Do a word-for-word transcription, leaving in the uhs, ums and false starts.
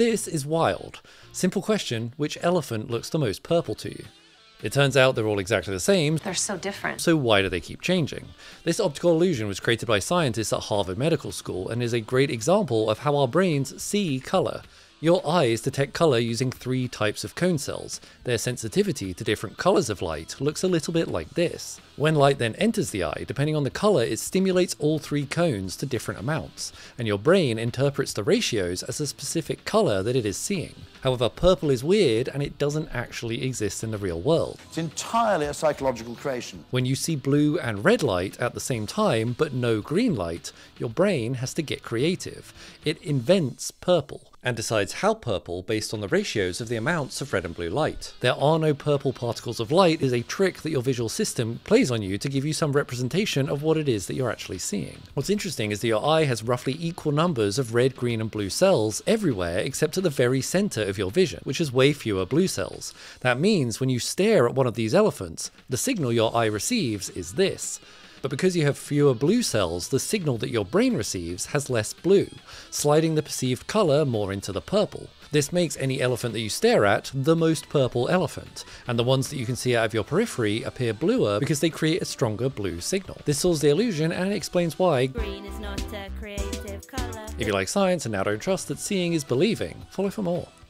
This is wild. Simple question, which elephant looks the most purple to you? It turns out they're all exactly the same. They're so different. So why do they keep changing? This optical illusion was created by scientists at Harvard Medical School and is a great example of how our brains see color. Your eyes detect color using three types of cone cells. Their sensitivity to different colors of light looks a little bit like this. When light then enters the eye, depending on the color, it stimulates all three cones to different amounts, and your brain interprets the ratios as a specific color that it is seeing. However, purple is weird and it doesn't actually exist in the real world. It's entirely a psychological creation. When you see blue and red light at the same time, but no green light, your brain has to get creative. It invents purple and decides how purple based on the ratios of the amounts of red and blue light. There are no purple particles of light is a trick that your visual system plays on you to give you some representation of what it is that you're actually seeing. What's interesting is that your eye has roughly equal numbers of red, green and blue cells everywhere except at the very center of your vision, which is way fewer blue cells. That means when you stare at one of these elephants, the signal your eye receives is this. But because you have fewer blue cells, the signal that your brain receives has less blue, sliding the perceived color more into the purple. This makes any elephant that you stare at the most purple elephant, and the ones that you can see out of your periphery appear bluer because they create a stronger blue signal. This solves the illusion and explains why green is not a creative color. If you like science and now don't trust that seeing is believing, follow for more.